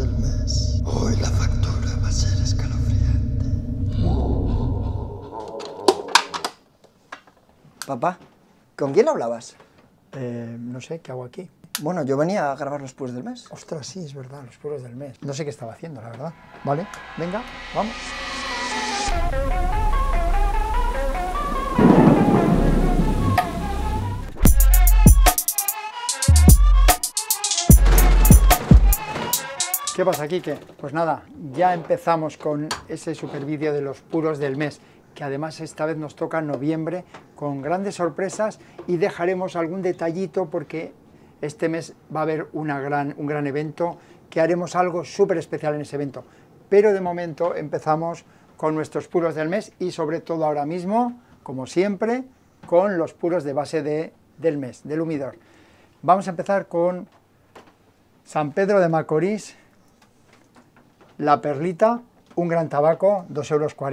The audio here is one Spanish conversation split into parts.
del mes. Hoy la factura va a ser escalofriante. Papá, ¿con quién hablabas? No sé, ¿qué hago aquí? Bueno, yo venía a grabar los pueblos del mes. Ostras, sí, es verdad, los pueblos del mes. No sé qué estaba haciendo, la verdad. Vale, venga, vamos. ¿Qué pasa, Quique? Pues nada, ya empezamos con ese super vídeo de los puros del mes, que además esta vez nos toca en noviembre, con grandes sorpresas, y dejaremos algún detallito porque este mes va a haber un gran evento, que haremos algo súper especial en ese evento. Pero de momento empezamos con nuestros puros del mes y sobre todo ahora mismo, como siempre, con los puros de base del mes, del humidor. Vamos a empezar con San Pedro de Macorís, La Perlita, un gran tabaco, 2,40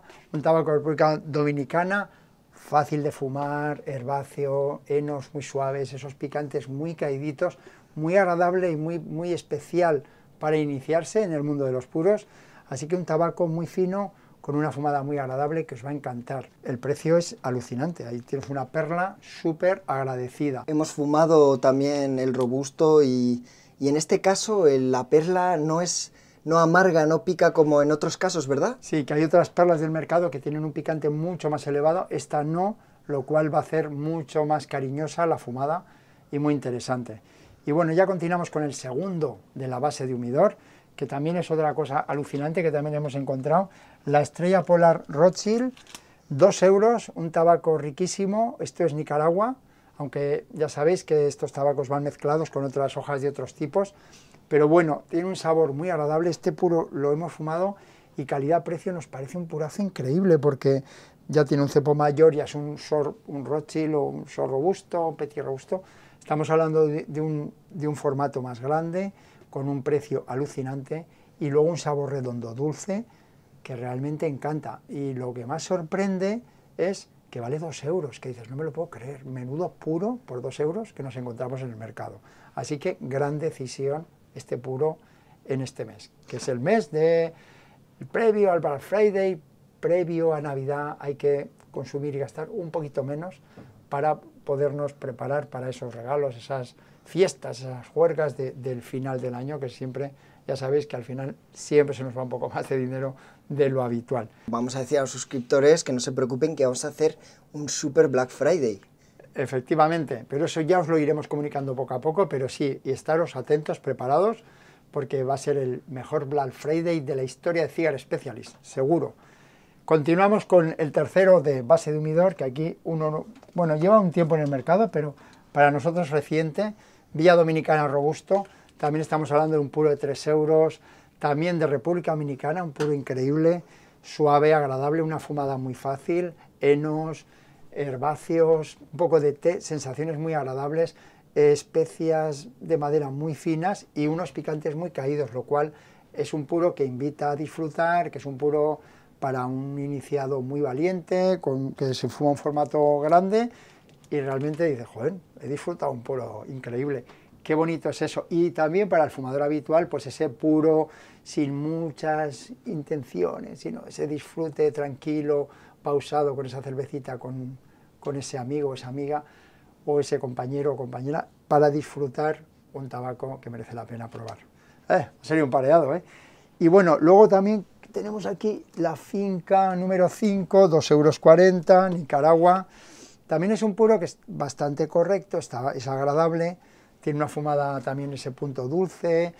€, un tabaco de República Dominicana, fácil de fumar, herbáceo, henos muy suaves, esos picantes muy caíditos, muy agradable y muy especial para iniciarse en el mundo de los puros, así que un tabaco muy fino, con una fumada muy agradable que os va a encantar. El precio es alucinante, ahí tienes una perla súper agradecida. Hemos fumado también el robusto y en este caso la perla no amarga, no pica como en otros casos, ¿verdad? Sí, que hay otras perlas del mercado que tienen un picante mucho más elevado, esta no, lo cual va a hacer mucho más cariñosa la fumada y muy interesante. Y bueno, ya continuamos con el segundo de la base de humidor, que también es otra cosa alucinante que también hemos encontrado, la Estrella Polar Rothschild, 2 €, un tabaco riquísimo, esto es Nicaragua, aunque ya sabéis que estos tabacos van mezclados con otras hojas de otros tipos, pero bueno, tiene un sabor muy agradable, este puro lo hemos fumado y calidad-precio nos parece un purazo increíble porque ya tiene un cepo mayor, ya es un Rothschild o un Sor Robusto, un Petit Robusto, estamos hablando de un formato más grande, con un precio alucinante y luego un sabor redondo dulce que realmente encanta, y lo que más sorprende es que vale 2 €, que dices, no me lo puedo creer, menudo puro por 2 € que nos encontramos en el mercado, así que gran decisión este puro en este mes, que es el mes de previo al Black Friday, previo a Navidad, hay que consumir y gastar un poquito menos para podernos preparar para esos regalos, esas fiestas, esas juergas del final del año, que siempre, ya sabéis que al final siempre se nos va un poco más de dinero de lo habitual. Vamos a decir a los suscriptores que no se preocupen, que vamos a hacer un super Black Friday. Efectivamente, pero eso ya os lo iremos comunicando poco a poco, pero sí, y estaros atentos, preparados, porque va a ser el mejor Black Friday de la historia de Cigar Specialist, seguro. Continuamos con el tercero de base de humidor, que aquí uno, bueno, lleva un tiempo en el mercado, pero para nosotros reciente, Villa Dominicana Robusto, también estamos hablando de un puro de 3 €, también de República Dominicana, un puro increíble, suave, agradable, una fumada muy fácil, henos, herbáceos, un poco de té, sensaciones muy agradables, especias de madera muy finas y unos picantes muy caídos, lo cual es un puro que invita a disfrutar, que es un puro para un iniciado muy valiente, que se fuma en formato grande y realmente dice, joder, he disfrutado un puro increíble, qué bonito es eso. Y también para el fumador habitual, pues ese puro sin muchas intenciones, sino ese disfrute tranquilo, pausado, con esa cervecita, con ese amigo, esa amiga o ese compañero o compañera, para disfrutar un tabaco que merece la pena probar. Sería un pareado, ¿eh? Y bueno, luego también tenemos aquí la finca número 5, 2,40 €, Nicaragua. También es un puro que es bastante correcto, es agradable, tiene una fumada también ese punto dulce,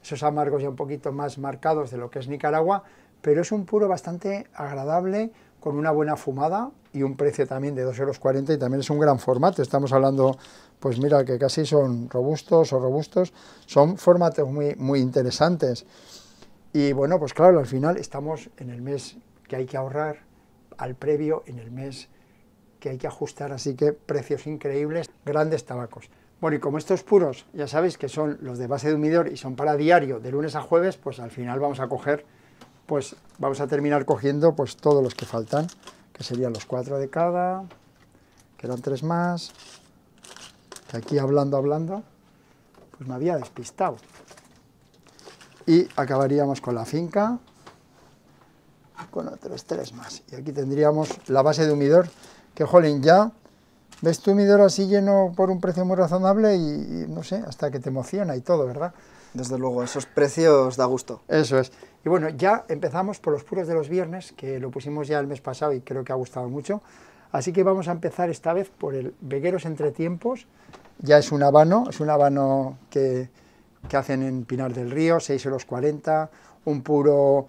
esos amargos ya un poquito más marcados de lo que es Nicaragua, pero es un puro bastante agradable, con una buena fumada y un precio también de 2,40 €, y también es un gran formato, estamos hablando, pues mira, que casi son robustos o robustos, son formatos muy interesantes. Y bueno, pues claro, al final estamos en el mes que hay que ahorrar, al previo, en el mes que hay que ajustar, así que precios increíbles, grandes tabacos. Bueno, y como estos puros, ya sabéis que son los de base de humidor y son para diario, de lunes a jueves, pues al final vamos a coger, pues vamos a terminar cogiendo pues todos los que faltan, que serían los 4 de cada, quedan 3 más, que aquí hablando, pues me había despistado. y acabaríamos con la finca, con otros tres más. Y aquí tendríamos la base de humidor, que jolín, ya ves tu humidor así lleno por un precio muy razonable y no sé, hasta que te emociona y todo, ¿verdad? Desde luego, esos precios da gusto. Eso es. Y bueno, ya empezamos por los puros de los viernes, que lo pusimos ya el mes pasado y creo que ha gustado mucho. Así que vamos a empezar esta vez por el Vegueros Entretiempos. Ya es un habano que hacen en Pinar del Río, 6,40 €, un puro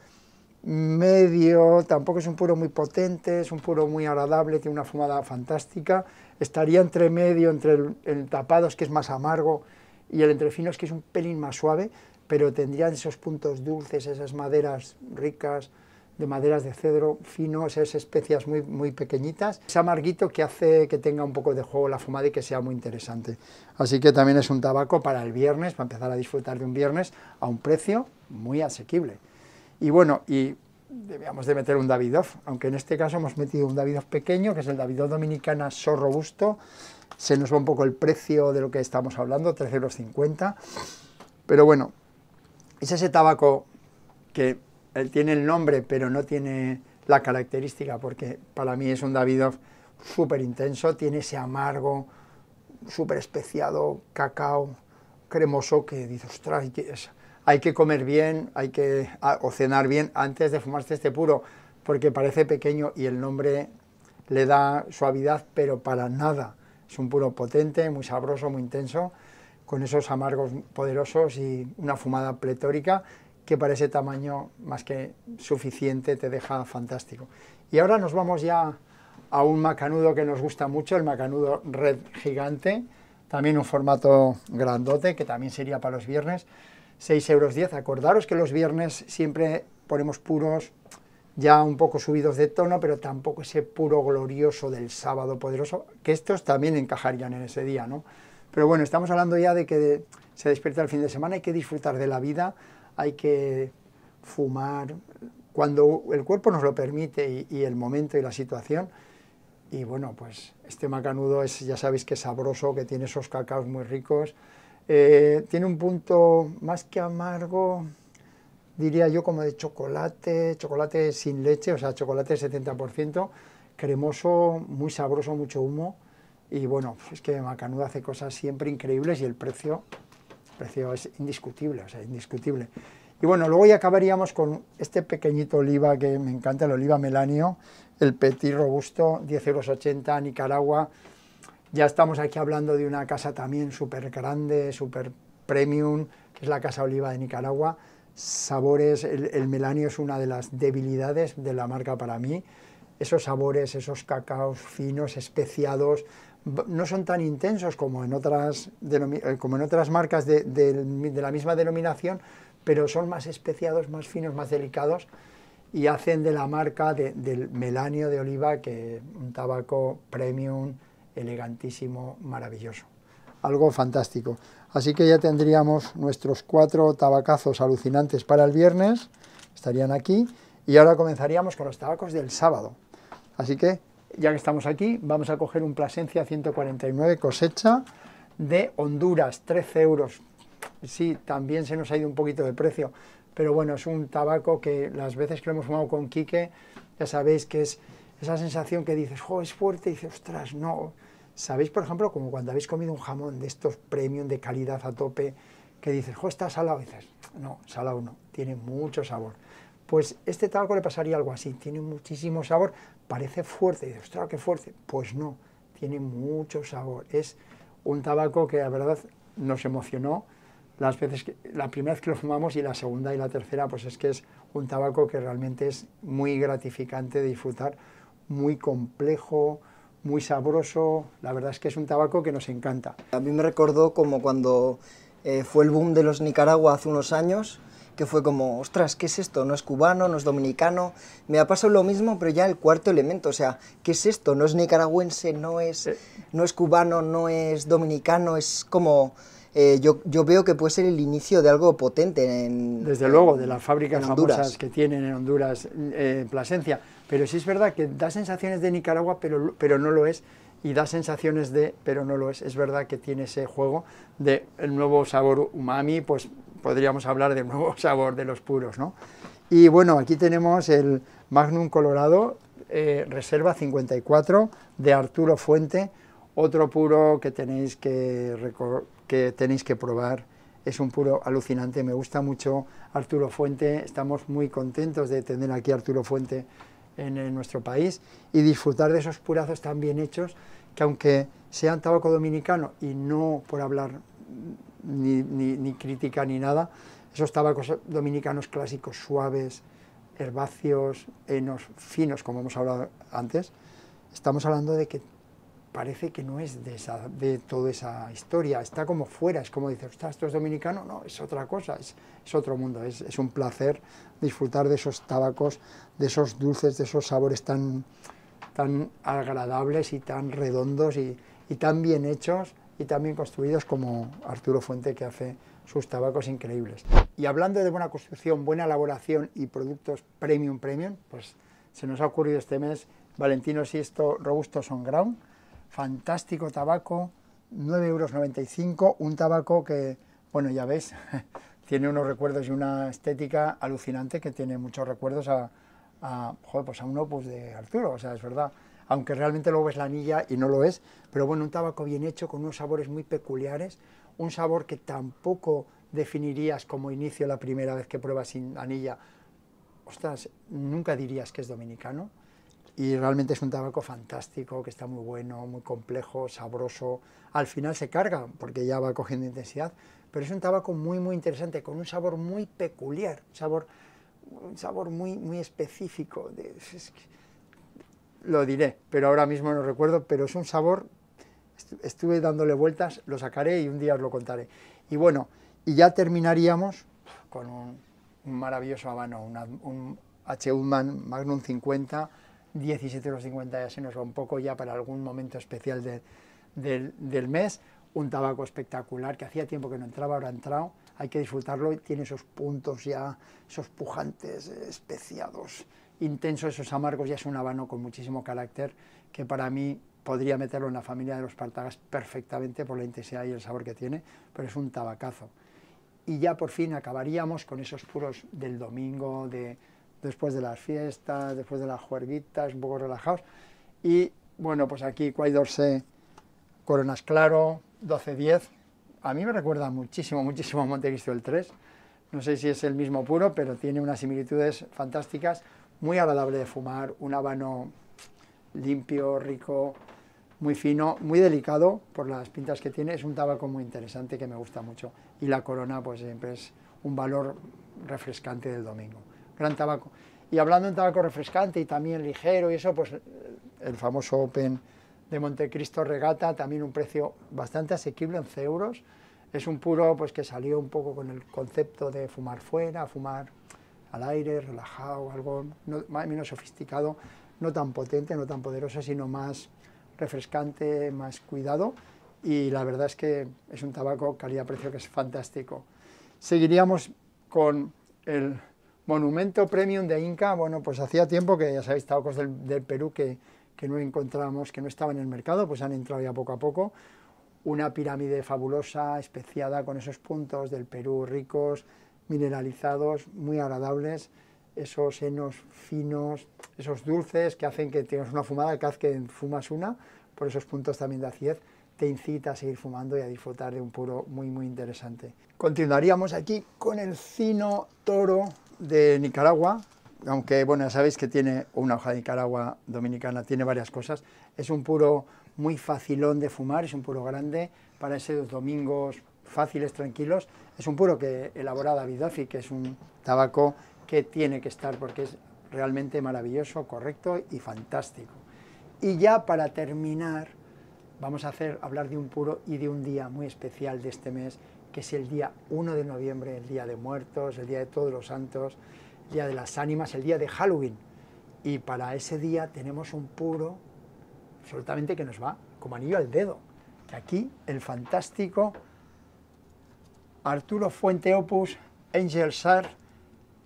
medio, tampoco es un puro muy potente, es un puro muy agradable, tiene una fumada fantástica. Estaría entre medio, entre el tapados, que es más amargo, y el entrefinos, que es un pelín más suave, pero tendrían esos puntos dulces, esas maderas ricas, de maderas de cedro fino, esas especias muy, muy pequeñitas. Es amarguito que hace que tenga un poco de juego la fumada y que sea muy interesante. Así que también es un tabaco para el viernes, para empezar a disfrutar de un viernes a un precio muy asequible. Y bueno, y debíamos de meter un Davidoff, aunque en este caso hemos metido un Davidoff pequeño, que es el Davidoff Dominicana So Robusto. Se nos va un poco el precio de lo que estamos hablando, 13,50 €. Pero bueno, es ese tabaco que tiene el nombre, pero no tiene la característica, porque para mí es un Davidoff súper intenso, tiene ese amargo, súper especiado, cacao, cremoso, que dices, ostras, hay que comer bien, hay que o cenar bien antes de fumarse este puro, porque parece pequeño y el nombre le da suavidad, pero para nada. Es un puro potente, muy sabroso, muy intenso, con esos amargos poderosos y una fumada pletórica, que para ese tamaño más que suficiente te deja fantástico. Y ahora nos vamos ya a un macanudo que nos gusta mucho, el Macanudo Red Gigante, también un formato grandote, que también sería para los viernes, 6,10 €. Acordaros que los viernes siempre ponemos puros ya un poco subidos de tono, pero tampoco ese puro glorioso del sábado poderoso, que estos también encajarían en ese día, ¿no? Pero bueno, estamos hablando ya de que se despierta el fin de semana, hay que disfrutar de la vida, hay que fumar cuando el cuerpo nos lo permite y el momento y la situación. Y bueno, pues este macanudo es, ya sabéis que es sabroso, que tiene esos cacaos muy ricos. Tiene un punto más que amargo, diría yo, como de chocolate, chocolate sin leche, o sea, chocolate 70%, cremoso, muy sabroso, mucho humo. Y bueno, pues es que Macanudo hace cosas siempre increíbles y el precio... es indiscutible, o sea, indiscutible. Y bueno, luego ya acabaríamos con este pequeñito oliva que me encanta, el Oliva Melanio, el Petit Robusto, 10,80 €, Nicaragua. Ya estamos aquí hablando de una casa también súper grande, súper premium, que es la Casa Oliva de Nicaragua. Sabores, el Melanio es una de las debilidades de la marca para mí. Esos sabores, esos cacaos finos, especiados, no son tan intensos como en otras marcas de la misma denominación, pero son más especiados, más finos, más delicados, y hacen de la marca del Melanio de Oliva que un tabaco premium, elegantísimo, maravilloso. Algo fantástico. Así que ya tendríamos nuestros 4 tabacazos alucinantes para el viernes, estarían aquí, y ahora comenzaríamos con los tabacos del sábado. Así que, ya que estamos aquí, vamos a coger un Plasencia 149 cosecha de Honduras, 13 €. Sí, también se nos ha ido un poquito de precio, pero bueno, es un tabaco que las veces que lo hemos fumado con Quique, ya sabéis que es esa sensación que dices, jo, es fuerte, y dices, ostras, no. Sabéis, por ejemplo, como cuando habéis comido un jamón de estos premium de calidad a tope, que dices, jo, está salado, y dices, no, salado no, tiene mucho sabor. Pues este tabaco le pasaría algo así, tiene muchísimo sabor, parece fuerte, y dices, ostras, qué fuerte, pues no, tiene mucho sabor. Es un tabaco que la verdad nos emocionó las veces, la primera vez que lo fumamos y la segunda y la tercera, pues es que es un tabaco que realmente es muy gratificante de disfrutar, muy complejo, muy sabroso, la verdad es que es un tabaco que nos encanta. A mí me recordó como cuando fue el boom de los Nicaragua hace unos años, que fue como, ostras, ¿qué es esto? No es cubano, no es dominicano, me ha pasado lo mismo, pero ya el cuarto elemento, o sea, ¿qué es esto? No es nicaragüense, no es cubano, no es dominicano, es como, yo veo que puede ser el inicio de algo potente en Desde luego, de las fábricas famosas que tienen en Honduras, Plasencia, pero sí es verdad que da sensaciones de Nicaragua, pero no lo es, y da sensaciones de, pero no lo es verdad que tiene ese juego de el nuevo sabor umami, pues podríamos hablar del nuevo sabor de los puros, ¿no? Y bueno, aquí tenemos el Magnum Colorado, Reserva 54, de Arturo Fuente, otro puro que tenéis que probar. Es un puro alucinante, me gusta mucho Arturo Fuente, estamos muy contentos de tener aquí a Arturo Fuente en nuestro país y disfrutar de esos purazos tan bien hechos, que aunque sean tabaco dominicano, y no por hablar ni crítica ni nada, esos tabacos dominicanos clásicos, suaves, herbáceos, enos, finos, como hemos hablado antes, estamos hablando de que parece que no es de toda esa historia, está como fuera, es como dices, ¿esto es dominicano? No, es otra cosa, es otro mundo, es un placer disfrutar de esos tabacos, de esos dulces, de esos sabores tan agradables y tan redondos y tan bien hechos y tan bien construidos como Arturo Fuente, que hace sus tabacos increíbles. Y hablando de buena construcción, buena elaboración y productos premium, pues se nos ha ocurrido este mes Valentino Sisto Robusto Son Ground, fantástico tabaco, 9,95 €, un tabaco que, bueno, ya ves, tiene unos recuerdos y una estética alucinante, que tiene muchos recuerdos a un opus de Arturo, o sea, es verdad, aunque realmente luego ves la anilla y no lo es, pero bueno, un tabaco bien hecho, con unos sabores muy peculiares, un sabor que tampoco definirías como inicio la primera vez que pruebas sin anilla, ostras, nunca dirías que es dominicano, y realmente es un tabaco fantástico, que está muy bueno, muy complejo, sabroso, al final se carga porque ya va cogiendo intensidad, pero es un tabaco muy interesante, con un sabor muy peculiar, un sabor muy específico, lo diré, pero ahora mismo no recuerdo, pero es un sabor, estuve dándole vueltas, lo sacaré y un día os lo contaré. Y bueno, y ya terminaríamos con un maravilloso habano, un Hu-Man Magnum 50, 17,50 €, ya se nos va un poco ya para algún momento especial del mes, un tabaco espectacular que hacía tiempo que no entraba, ahora ha entrado, hay que disfrutarlo, tiene esos puntos ya, esos pujantes, especiados, intensos, esos amargos, ya es un habano con muchísimo carácter, que para mí podría meterlo en la familia de los Partagas perfectamente por la intensidad y el sabor que tiene, pero es un tabacazo. Y ya por fin acabaríamos con esos puros del domingo, después de las fiestas, después de las juerguitas, un poco relajados. Y bueno, pues aquí Cuay coronas claro, 12-10. A mí me recuerda muchísimo a Montecristo el 3. No sé si es el mismo puro, pero tiene unas similitudes fantásticas. Muy agradable de fumar, un habano limpio, rico, muy fino, muy delicado por las pintas que tiene. Es un tabaco muy interesante que me gusta mucho. Y la corona, pues siempre es un valor refrescante del domingo. Gran tabaco. Y hablando de un tabaco refrescante y también ligero y eso, pues el famoso Open de Montecristo Regata, también un precio bastante asequible, 11 €. Es un puro pues que salió un poco con el concepto de fumar fuera, fumar al aire, relajado, algo menos sofisticado, no tan potente, no tan poderoso, sino más refrescante, más cuidado, y la verdad es que es un tabaco calidad-precio que es fantástico. Seguiríamos con el Monumento Premium de Inca. Bueno, pues hacía tiempo que, ya sabéis, tabacos del Perú que no encontramos, que no estaban en el mercado, pues han entrado ya poco a poco. Una pirámide fabulosa, especiada, con esos puntos del Perú ricos, mineralizados, muy agradables, esos henos finos, esos dulces que hacen que tengas una fumada, cada vez que fumas una, por esos puntos también de acidez, te incita a seguir fumando y a disfrutar de un puro muy interesante. Continuaríamos aquí con el Cino Toro de Nicaragua, aunque bueno, ya sabéis que tiene una hoja de Nicaragua dominicana, tiene varias cosas, es un puro muy facilón de fumar, es un puro grande para esos domingos fáciles, tranquilos, es un puro que elabora Davidoff, que es un tabaco que tiene que estar porque es realmente maravilloso, correcto y fantástico. Y ya para terminar vamos a hablar de un puro y de un día muy especial de este mes, que es el día 1 de noviembre, el día de muertos, el día de todos los santos, el día de las ánimas, el día de Halloween. Y para ese día tenemos un puro absolutamente que nos va como anillo al dedo. Que aquí el fantástico Arturo Fuente Opus, Angel'sar,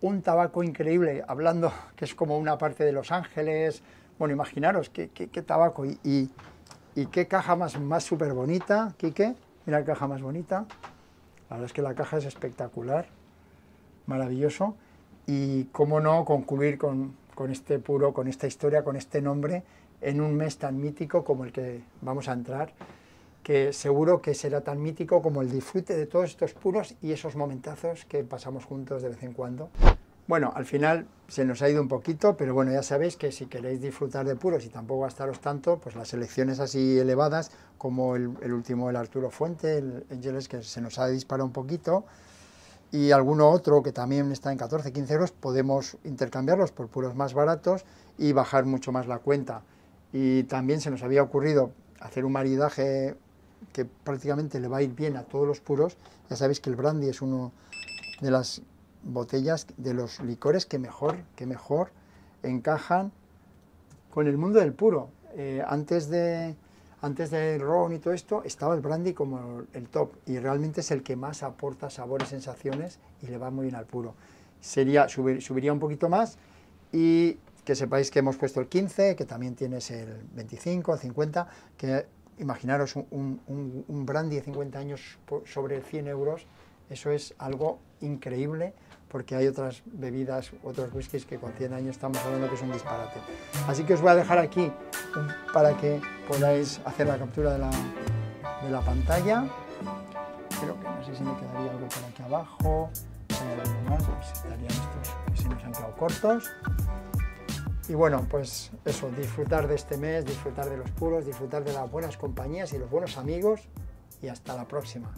un tabaco increíble, hablando que es como una parte de Los Ángeles. Bueno, imaginaros qué tabaco y qué caja más súper bonita, Quique, mira qué caja más bonita. La verdad es que la caja es espectacular, maravilloso, y cómo no concluir con este puro, con esta historia, con este nombre, en un mes tan mítico como el que vamos a entrar, que seguro que será tan mítico como el disfrute de todos estos puros y esos momentazos que pasamos juntos de vez en cuando. Bueno, al final se nos ha ido un poquito, pero bueno, ya sabéis que si queréis disfrutar de puros y tampoco gastaros tanto, pues las selecciones así elevadas, como el último, el Arturo Fuente, el Angel'sar, que se nos ha disparado un poquito, y alguno otro que también está en 14, 15 euros, podemos intercambiarlos por puros más baratos y bajar mucho más la cuenta. Y también se nos había ocurrido hacer un maridaje que prácticamente le va a ir bien a todos los puros. Ya sabéis que el brandy es uno de las botellas, de los licores que mejor encajan con el mundo del puro. Antes del ron y todo esto, estaba el brandy como el top, y realmente es el que más aporta sabores, sensaciones, y le va muy bien al puro. Subiría un poquito más, y que sepáis que hemos puesto el 15, que también tienes el 25, el 50, que imaginaros un brandy de 50 años sobre 100 euros, eso es algo increíble, porque hay otras bebidas, otros whiskies que con 100 años estamos hablando que es un disparate. Así que os voy a dejar aquí para que podáis hacer la captura de la pantalla. Creo que no sé si me quedaría algo por aquí abajo, algo más, pues estarían estos que se nos han quedado cortos. Y bueno, pues eso, disfrutar de este mes, disfrutar de los puros, disfrutar de las buenas compañías y los buenos amigos, y hasta la próxima.